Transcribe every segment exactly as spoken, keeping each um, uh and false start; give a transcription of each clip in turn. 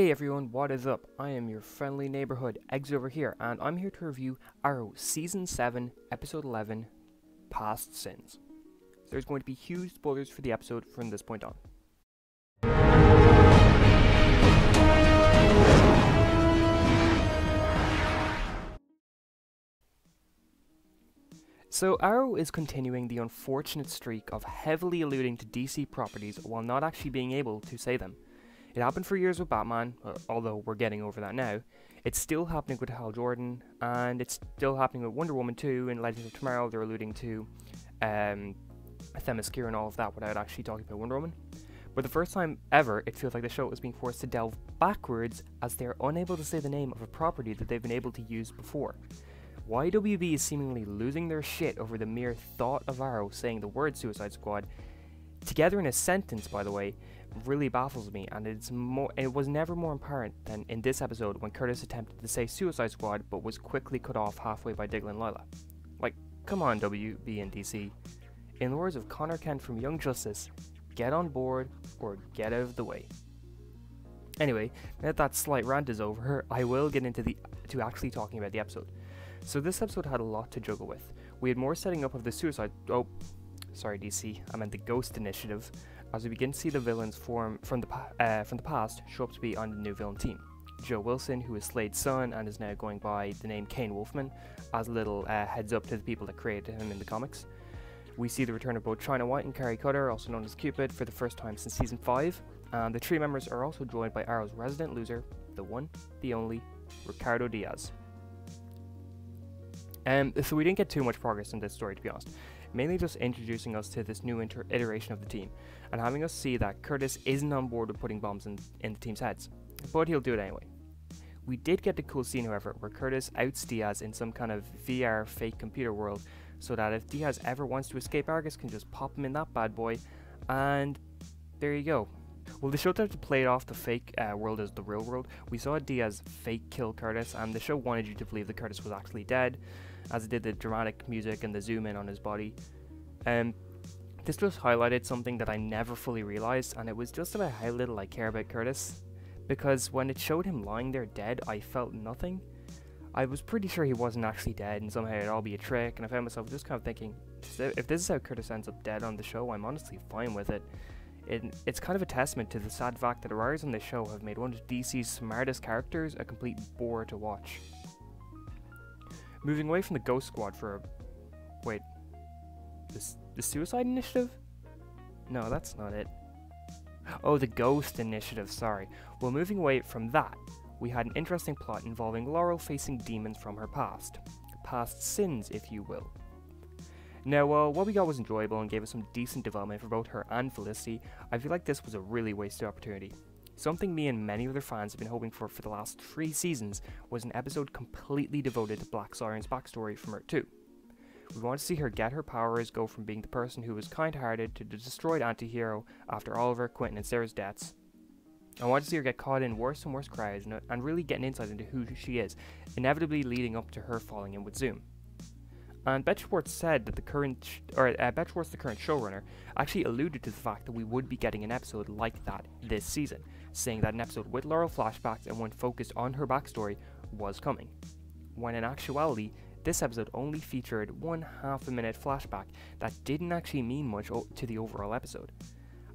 Hey everyone, what is up? I am your friendly neighborhood, Exitoverhere, and I'm here to review Arrow Season seven, Episode eleven, Past Sins. There's going to be huge spoilers for the episode from this point on. So Arrow is continuing the unfortunate streak of heavily alluding to D C properties while not actually being able to say them. It happened for years with Batman, although we're getting over that now. It's still happening with Hal Jordan, and it's still happening with Wonder Woman two and Legends of Tomorrow. They're alluding to um, Themyscira and all of that without actually talking about Wonder Woman. But the first time ever, it feels like the show is being forced to delve backwards as they are unable to say the name of a property that they've been able to use before. Why W B is seemingly losing their shit over the mere thought of Arrow saying the word Suicide Squad, together in a sentence, by the way, really baffles me, and it's more, it was never more apparent than in this episode when Curtis attempted to say Suicide Squad but was quickly cut off halfway by Diggle and Lila. Like, come on W B and D C. In the words of Connor Kent from Young Justice, get on board or get out of the way. Anyway, now that that slight rant is over, I will get into the to actually talking about the episode. So this episode had a lot to juggle with. We had more setting up of the Suicide... oh, sorry D C, I meant the Ghost Initiative, as we begin to see the villains form from the, uh, from the past show up to be on the new villain team. Joe Wilson, who is Slade's son and is now going by the name Kane Wolfman, as a little uh, heads up to the people that created him in the comics. We see the return of both China White and Carrie Cutter, also known as Cupid, for the first time since Season five, and the three members are also joined by Arrow's resident loser, the one, the only, Ricardo Diaz. Um, so we didn't get too much progress in this story, to be honest. Mainly just introducing us to this new inter iteration of the team, and having us see that Curtis isn't on board with putting bombs in, in the team's heads, but he'll do it anyway. We did get the cool scene, however, where Curtis outs Diaz in some kind of V R fake computer world, so that if Diaz ever wants to escape, Argus can just pop him in that bad boy, and there you go. Well, the show tried to play it off the fake uh, world as the real world. We saw Diaz fake kill Curtis, and the show wanted you to believe that Curtis was actually dead, as it did the dramatic music and the zoom in on his body. Um, this just highlighted something that I never fully realised, and it was just about how little I care about Curtis, because when it showed him lying there dead, I felt nothing. I was pretty sure he wasn't actually dead, and somehow it'd all be a trick, and I found myself just kind of thinking, if this is how Curtis ends up dead on the show, I'm honestly fine with it. It, it's kind of a testament to the sad fact that writers on this show have made one of D C's smartest characters a complete bore to watch. Moving away from the Ghost Squad for a... wait... This, the Suicide Initiative? No, that's not it. Oh, the Ghost Initiative, sorry. Well, moving away from that, we had an interesting plot involving Laurel facing demons from her past. Past sins, if you will. Now, while what we got was enjoyable and gave us some decent development for both her and Felicity, I feel like this was a really wasted opportunity. Something me and many other fans have been hoping for for the last three seasons was an episode completely devoted to Black Siren's backstory from Earth Two. We want to see her get her powers, go from being the person who was kind-hearted to the destroyed anti-hero after Oliver, Quentin and Sarah's deaths. I want to see her get caught in worse and worse crowds and really get an insight into who she is, inevitably leading up to her falling in with Zoom. And Beth Schwartz said that the current, sh or uh, Beth Schwartz, the current showrunner, actually alluded to the fact that we would be getting an episode like that this season, saying that an episode with Laurel flashbacks and one focused on her backstory was coming. When in actuality, this episode only featured one half a minute flashback that didn't actually mean much to the overall episode.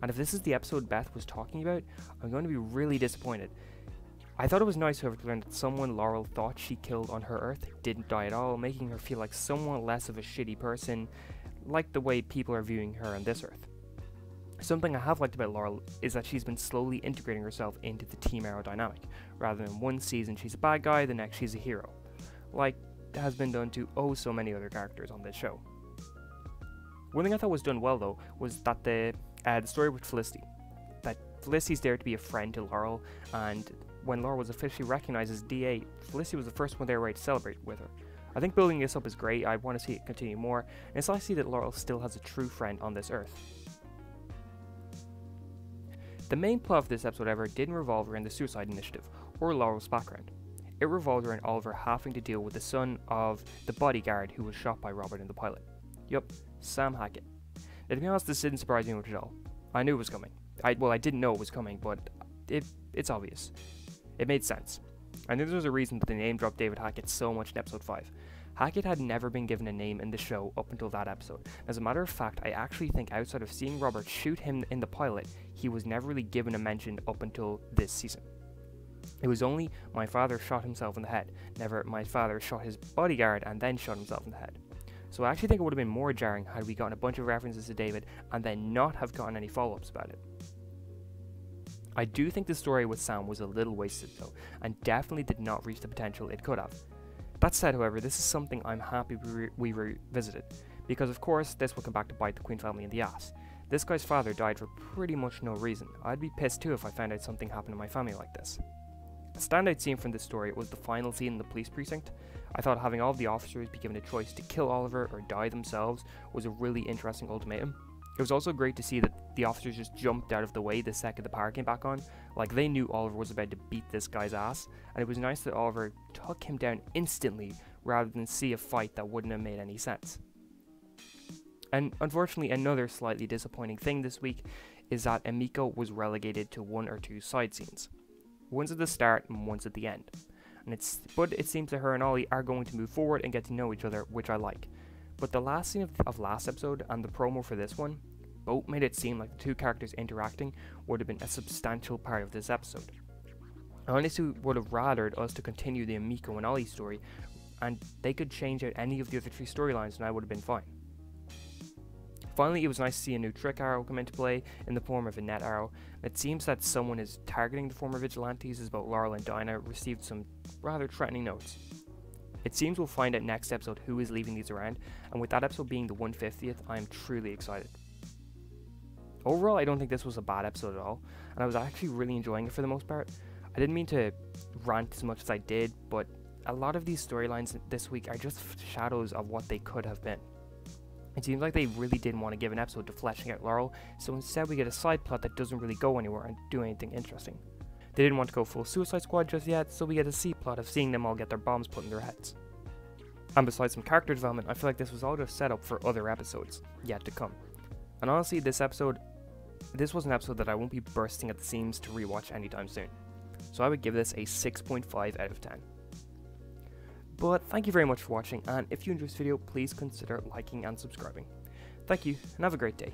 And if this is the episode Beth was talking about, I'm going to be really disappointed. I thought it was nice, however, to learn that someone Laurel thought she killed on her Earth didn't die at all, making her feel like somewhat less of a shitty person, like the way people are viewing her on this Earth. Something I have liked about Laurel is that she's been slowly integrating herself into the Team Arrow dynamic, rather than one season she's a bad guy, the next she's a hero, like has been done to oh so many other characters on this show. One thing I thought was done well though was that the, uh, the story with Felicity, that Felicity's there to be a friend to Laurel, and when Laurel was officially recognized as D A, Felicity was the first one there ready to celebrate with her. I think building this up is great, I want to see it continue more, and it's nice to see that Laurel still has a true friend on this Earth. The main plot of this episode ever didn't revolve around the Suicide Initiative, or Laurel's background. It revolved around Oliver having to deal with the son of the bodyguard who was shot by Robert in the pilot. Yup, Sam Hackett. Now to be honest, this didn't surprise me much at all. I knew it was coming. I, well, I didn't know it was coming, but it, it's obvious. It made sense. And this was a reason that they name dropped David Hackett so much in episode five. Hackett had never been given a name in the show up until that episode. As a matter of fact, I actually think outside of seeing Robert shoot him in the pilot, he was never really given a mention up until this season. It was only "my father shot himself in the head," never "my father shot his bodyguard and then shot himself in the head." So I actually think it would have been more jarring had we gotten a bunch of references to David and then not have gotten any follow-ups about it. I do think the story with Sam was a little wasted though, and definitely did not reach the potential it could have. That said, however, this is something I'm happy we revisited, because of course this will come back to bite the Queen family in the ass. This guy's father died for pretty much no reason. I'd be pissed too if I found out something happened to my family like this. A standout scene from this story was the final scene in the police precinct. I thought having all of the officers be given a choice to kill Oliver or die themselves was a really interesting ultimatum. It was also great to see that the officers just jumped out of the way the second the power came back on, like they knew Oliver was about to beat this guy's ass, and it was nice that Oliver took him down instantly rather than see a fight that wouldn't have made any sense. And unfortunately, another slightly disappointing thing this week is that Emiko was relegated to one or two side scenes. One's at the start and one's at the end. And it's, but it seems that her and Ollie are going to move forward and get to know each other, which I like. But the last scene of, of last episode and the promo for this one both made it seem like the two characters interacting would have been a substantial part of this episode. I honestly would have rathered us to continue the Emiko and Ollie story, and they could change out any of the other three storylines and I would have been fine. Finally, it was nice to see a new trick arrow come into play in the form of a net arrow. It seems that someone is targeting the former vigilantes, as both Laurel and Dinah received some rather threatening notes. It seems we'll find out next episode who is leaving these around, and with that episode being the one hundred fiftieth, I am truly excited. Overall, I don't think this was a bad episode at all, and I was actually really enjoying it for the most part. I didn't mean to rant as much as I did, but a lot of these storylines this week are just shadows of what they could have been. It seems like they really didn't want to give an episode to fleshing out Laurel, so instead we get a side plot that doesn't really go anywhere and do anything interesting. They didn't want to go full Suicide Squad just yet, so we get a C-plot of seeing them all get their bombs put in their heads. And besides some character development, I feel like this was all just set up for other episodes yet to come. And honestly, this episode, this was an episode that I won't be bursting at the seams to rewatch anytime soon. So I would give this a six point five out of ten. But thank you very much for watching, and if you enjoyed this video, please consider liking and subscribing. Thank you, and have a great day.